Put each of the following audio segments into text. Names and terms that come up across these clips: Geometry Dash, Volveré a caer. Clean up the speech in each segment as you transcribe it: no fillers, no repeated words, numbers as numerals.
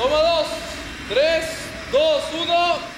Toma dos, tres, dos, uno.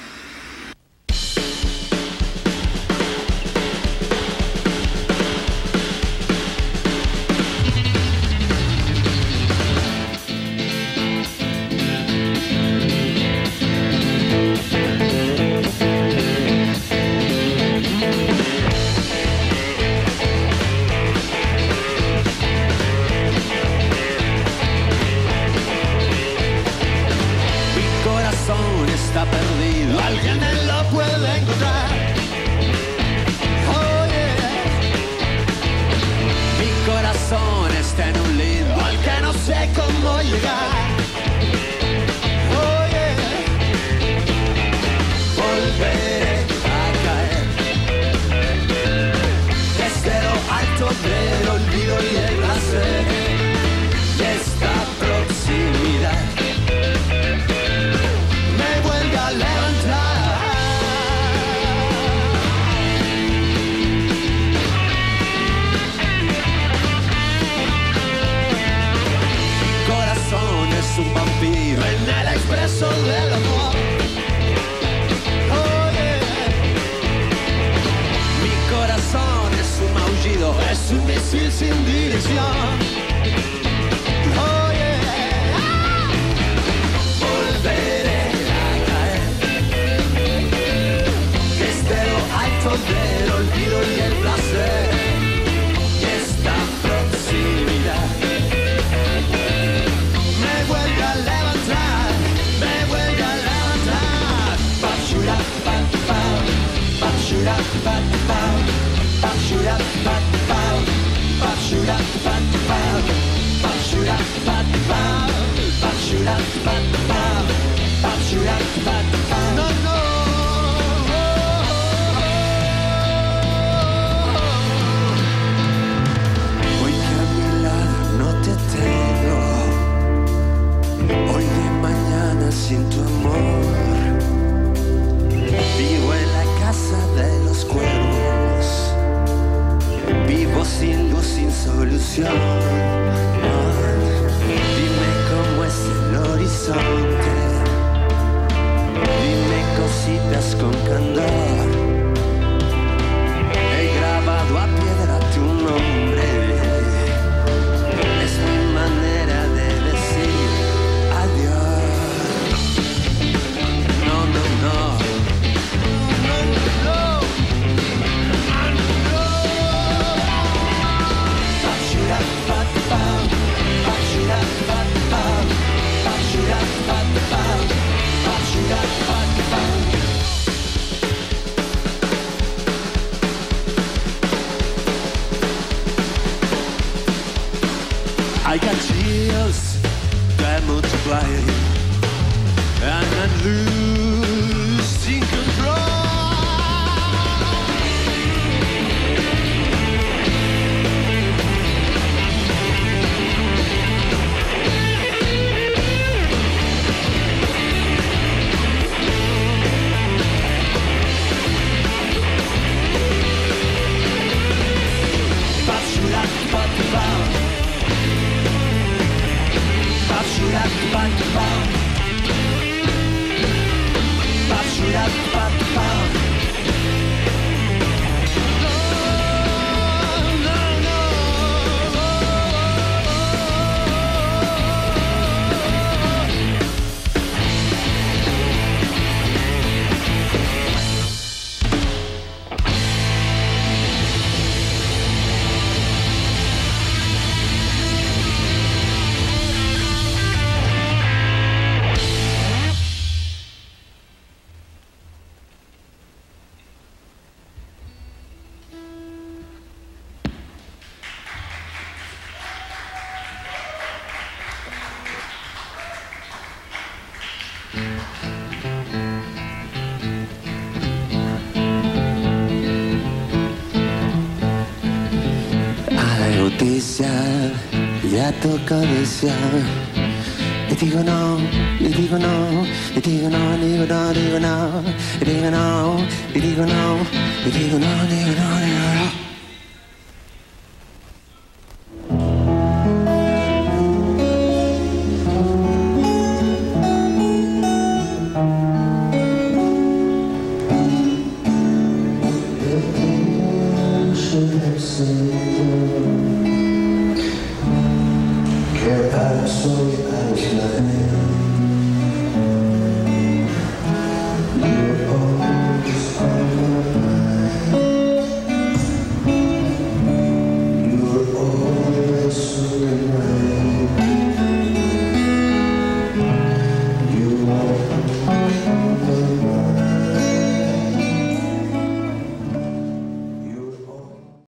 Está perdido, alguien él lo puede encontrar. Oh yeah. Mi corazón está en un lido al que no sé cómo llegar. Oh yeah. Volveré a caer desde lo alto del olvido y el placer de esta proximidad. Un vampiro en el expreso del amor. Oh, yeah. Mi corazón es un maullido, es un misil sin dirección. Solución, dime cómo es el horizonte, dime cositas con candor. He grabado a piedra tu nombre, es mi manera de decir adiós. No, no, no. I got chills that multiply, and I'm losing control. Ya toca desear. Le digo no, le digo no, le digo no, le digo no, le digo no, le digo no, le digo no, le digo no, le digo no, le digo no. presente, que para soy aislado.